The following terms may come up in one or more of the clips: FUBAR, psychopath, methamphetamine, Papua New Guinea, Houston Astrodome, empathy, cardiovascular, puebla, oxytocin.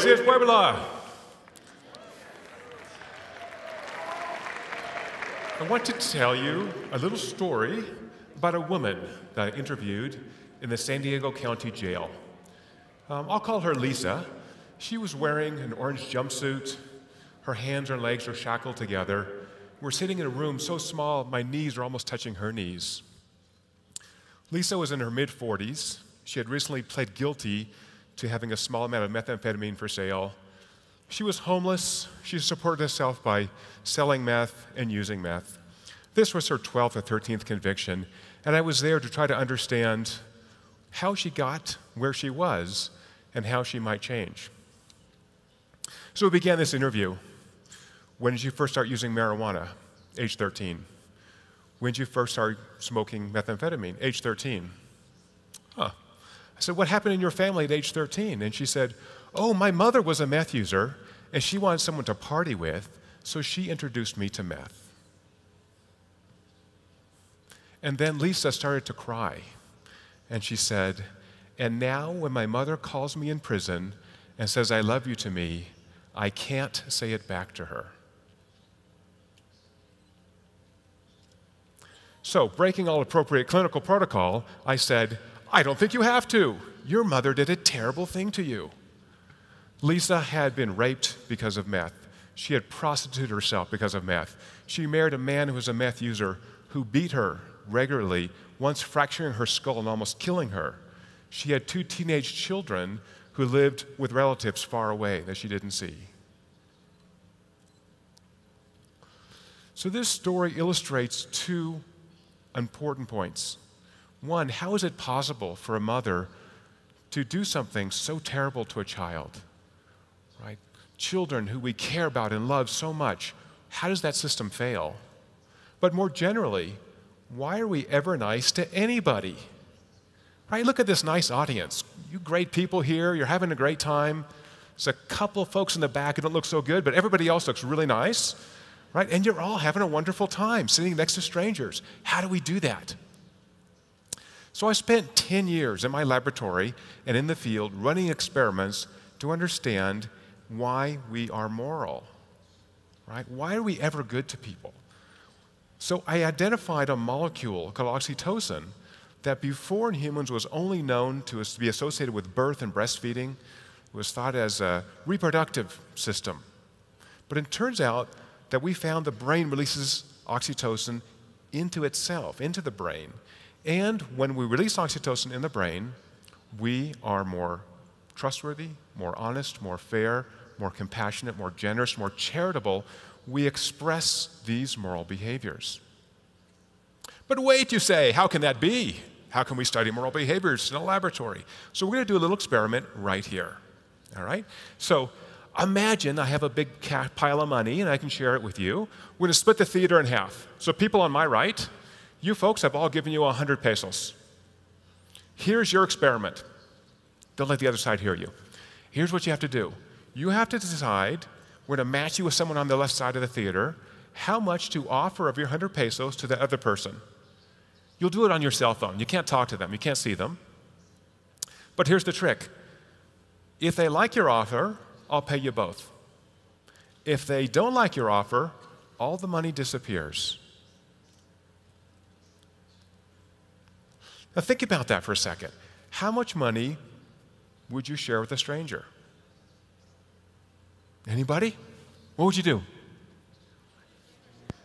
Poesias Puebla. I want to tell you a little story about a woman that I interviewed in the San Diego County Jail. I'll call her Lisa. She was wearing an orange jumpsuit. Her hands and legs are shackled together. We're sitting in a room so small, my knees are almost touching her knees. Lisa was in her mid-40s. She had recently pled guilty to having a small amount of methamphetamine for sale. She was homeless. She supported herself by selling meth and using meth. This was her 12th or 13th conviction, and I was there to try to understand how she got where she was and how she might change. So we began this interview. When did you first start using marijuana? Age 13. When did you first start smoking methamphetamine? Age 13. Huh. I said, what happened in your family at age 13? And she said, oh, my mother was a meth user, and she wanted someone to party with, so she introduced me to meth. And then Lisa started to cry, and she said, and now when my mother calls me in prison and says, I love you to me, I can't say it back to her. So, breaking all appropriate clinical protocol, I said, I don't think you have to. Your mother did a terrible thing to you. Lisa had been raped because of meth. She had prostituted herself because of meth. She married a man who was a meth user who beat her regularly, once fracturing her skull and almost killing her. She had two teenage children who lived with relatives far away that she didn't see. So this story illustrates two important points. One, how is it possible for a mother to do something so terrible to a child? Right? Children who we care about and love so much, how does that system fail? But more generally, why are we ever nice to anybody? Right? Look at this nice audience. You great people here, you're having a great time. There's a couple folks in the back who don't look so good, but everybody else looks really nice. Right? And you're all having a wonderful time sitting next to strangers. How do we do that? So I spent 10 years in my laboratory and in the field running experiments to understand why we are moral, right? Why are we ever good to people? So I identified a molecule called oxytocin that before in humans was only known to be associated with birth and breastfeeding. It was thought as a reproductive system. But it turns out that we found the brain releases oxytocin into itself, into the brain. And when we release oxytocin in the brain, we are more trustworthy, more honest, more fair, more compassionate, more generous, more charitable. We express these moral behaviors. But wait, you say, how can that be? How can we study moral behaviors in a laboratory? So we're going to do a little experiment right here. All right? So imagine I have a big pile of money, and I can share it with you. We're going to split the theater in half. So people on my right, you folks have all given you 100 pesos. Here's your experiment. Don't let the other side hear you. Here's what you have to do. You have to decide, we're going to match you with someone on the left side of the theater, how much to offer of your 100 pesos to the other person. You'll do it on your cell phone. You can't talk to them. You can't see them. But here's the trick. If they like your offer, I'll pay you both. If they don't like your offer, all the money disappears. Now think about that for a second. How much money would you share with a stranger? Anybody? What would you do?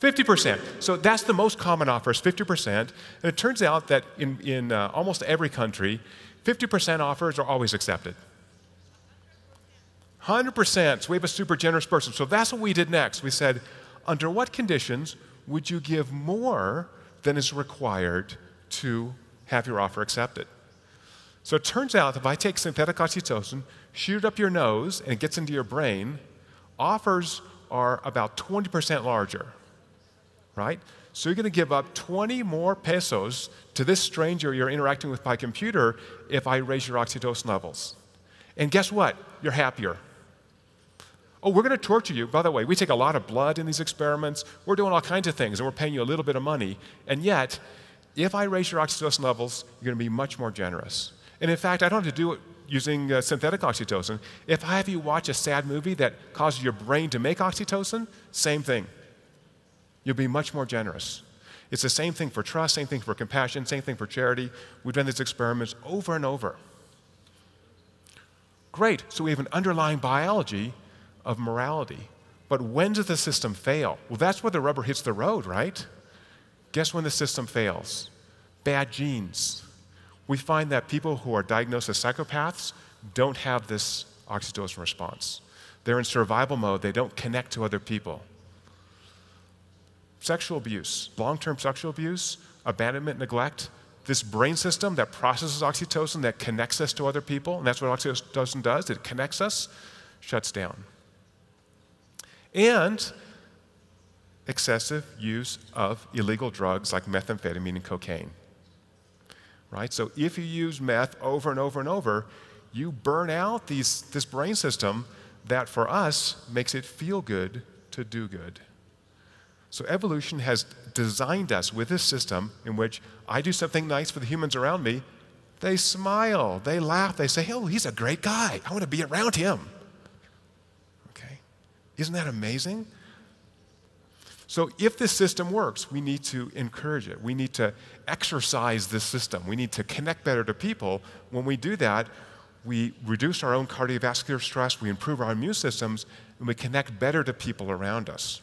50%. So that's the most common offer is 50%. And it turns out that in almost every country, 50% offers are always accepted. 100%. So we have a super generous person. So that's what we did next. We said, under what conditions would you give more than is required to have your offer accepted? So it turns out if I take synthetic oxytocin, shoot it up your nose, and it gets into your brain, offers are about 20% larger, right? So you're going to give up 20 more pesos to this stranger you're interacting with by computer if I raise your oxytocin levels. And guess what? You're happier. Oh, we're going to torture you. By the way, we take a lot of blood in these experiments. We're doing all kinds of things, and we're paying you a little bit of money. And yet, if I raise your oxytocin levels, you're going to be much more generous. And in fact, I don't have to do it using synthetic oxytocin. If I have you watch a sad movie that causes your brain to make oxytocin, same thing. You'll be much more generous. It's the same thing for trust, same thing for compassion, same thing for charity. We've done these experiments over and over. Great, so we have an underlying biology of morality. But when does the system fail? Well, that's where the rubber hits the road, right? Guess when the system fails? Bad genes. We find that people who are diagnosed as psychopaths don't have this oxytocin response. They're in survival mode. They don't connect to other people. Sexual abuse, long-term sexual abuse, abandonment, neglect, this brain system that processes oxytocin, that connects us to other people, and that's what oxytocin does, it connects us, shuts down. And excessive use of illegal drugs like methamphetamine and cocaine. Right? So if you use meth over and over and over, you burn out this brain system that for us makes it feel good to do good. So evolution has designed us with this system in which I do something nice for the humans around me, they smile, they laugh, they say, oh, he's a great guy. I want to be around him. Okay? Isn't that amazing? So if this system works, we need to encourage it. We need to exercise this system. We need to connect better to people. When we do that, we reduce our own cardiovascular stress, we improve our immune systems, and we connect better to people around us.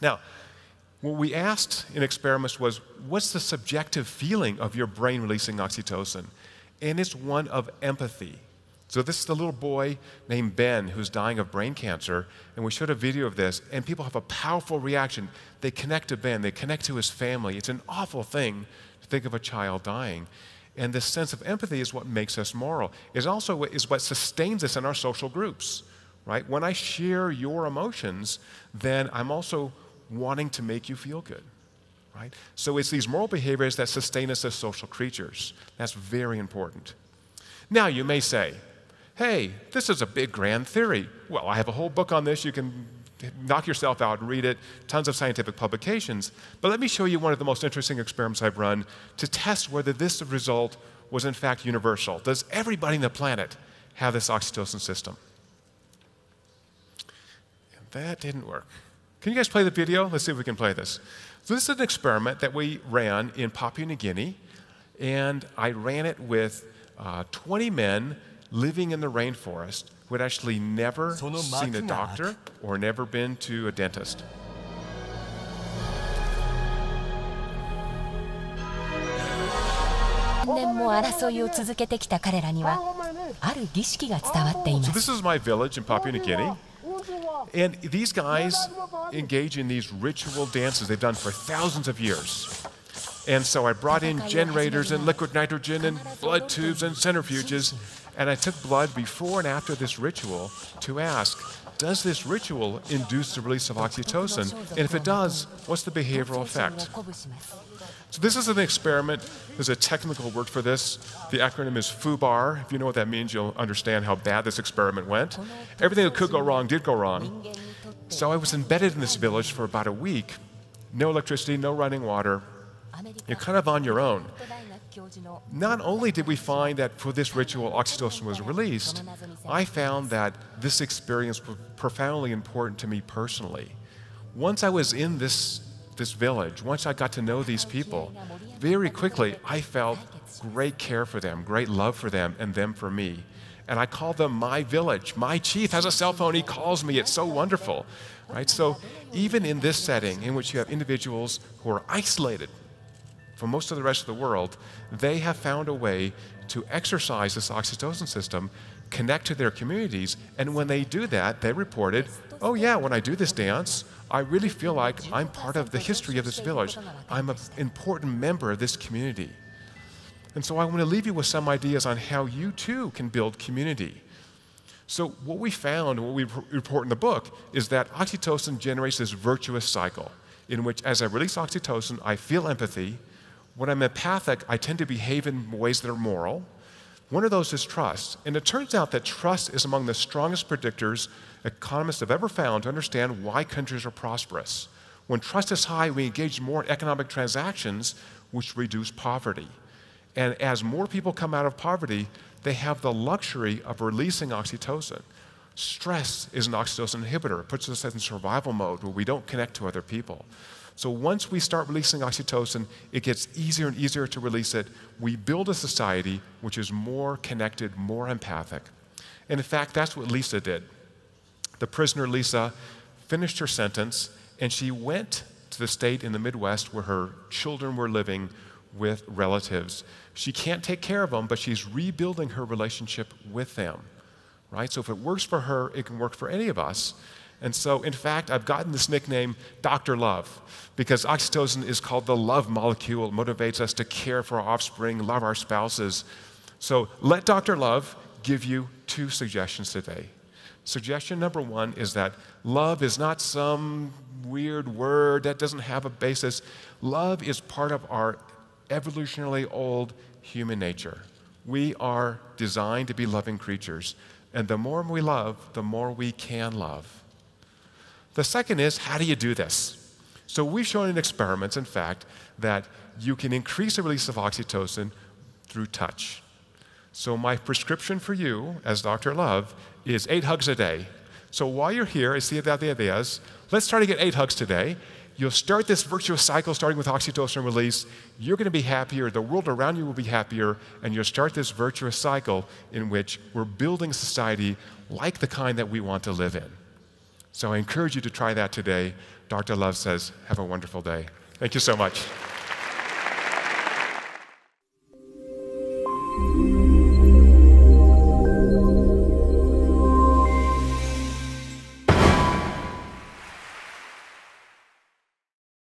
Now, what we asked in experiments was, what's the subjective feeling of your brain releasing oxytocin? And it's one of empathy. So this is the little boy named Ben who's dying of brain cancer, and we showed a video of this, and people have a powerful reaction. They connect to Ben, they connect to his family. It's an awful thing to think of a child dying. And this sense of empathy is what makes us moral. It also is what sustains us in our social groups, right? When I share your emotions, then I'm also wanting to make you feel good, right? So it's these moral behaviors that sustain us as social creatures. That's very important. Now you may say, hey, this is a big, grand theory. Well, I have a whole book on this. You can knock yourself out and read it, tons of scientific publications. But let me show you one of the most interesting experiments I've run to test whether this result was in fact universal. Does everybody on the planet have this oxytocin system? And that didn't work. Can you guys play the video? Let's see if we can play this. So this is an experiment that we ran in Papua New Guinea, and I ran it with 20 men living in the rainforest who had actually never seen a doctor or never been to a dentist. So this is my village in Papua New Guinea, and these guys engage in these ritual dances they've done for thousands of years. And so I brought in generators and liquid nitrogen and blood tubes and centrifuges, and I took blood before and after this ritual to ask, does this ritual induce the release of oxytocin? And if it does, what's the behavioral effect? So this is an experiment. There's a technical word for this. The acronym is FUBAR. If you know what that means, you'll understand how bad this experiment went. Everything that could go wrong did go wrong. So I was embedded in this village for about a week. No electricity, no running water. You're kind of on your own. Not only did we find that for this ritual oxytocin was released, I found that this experience was profoundly important to me personally. Once I was in this village, once I got to know these people, very quickly I felt great care for them, great love for them, and them for me. And I call them my village. My chief has a cell phone. He calls me. It's so wonderful. Right? So even in this setting in which you have individuals who are isolated for most of the rest of the world, they have found a way to exercise this oxytocin system, connect to their communities, and when they do that, they reported, oh yeah, when I do this dance, I really feel like I'm part of the history of this village. I'm an important member of this community. And so I want to leave you with some ideas on how you too can build community. So what we found, what we report in the book, is that oxytocin generates this virtuous cycle in which as I release oxytocin, I feel empathy. When I'm empathic, I tend to behave in ways that are moral. One of those is trust. And it turns out that trust is among the strongest predictors economists have ever found to understand why countries are prosperous. When trust is high, we engage more in economic transactions, which reduce poverty. And as more people come out of poverty, they have the luxury of releasing oxytocin. Stress is an oxytocin inhibitor. It puts us in survival mode where we don't connect to other people. So once we start releasing oxytocin, it gets easier and easier to release it. We build a society which is more connected, more empathic. And in fact, that's what Lisa did. The prisoner, Lisa, finished her sentence, and she went to the state in the Midwest where her children were living with relatives. She can't take care of them, but she's rebuilding her relationship with them. Right? So if it works for her, it can work for any of us. And so, in fact, I've gotten this nickname, Dr. Love, because oxytocin is called the love molecule. It motivates us to care for our offspring, love our spouses. So let Dr. Love give you two suggestions today. Suggestion number one is that love is not some weird word that doesn't have a basis. Love is part of our evolutionarily old human nature. We are designed to be loving creatures, and the more we love, the more we can love. The second is, how do you do this? So we've shown in experiments, in fact, that you can increase the release of oxytocin through touch. So my prescription for you, as Dr. Love, is 8 hugs a day. So while you're here, let's try to get 8 hugs today. You'll start this virtuous cycle starting with oxytocin release. You're going to be happier, the world around you will be happier, and you'll start this virtuous cycle in which we're building society like the kind that we want to live in. So I encourage you to try that today. Dr. Love says, have a wonderful day. Thank you so much.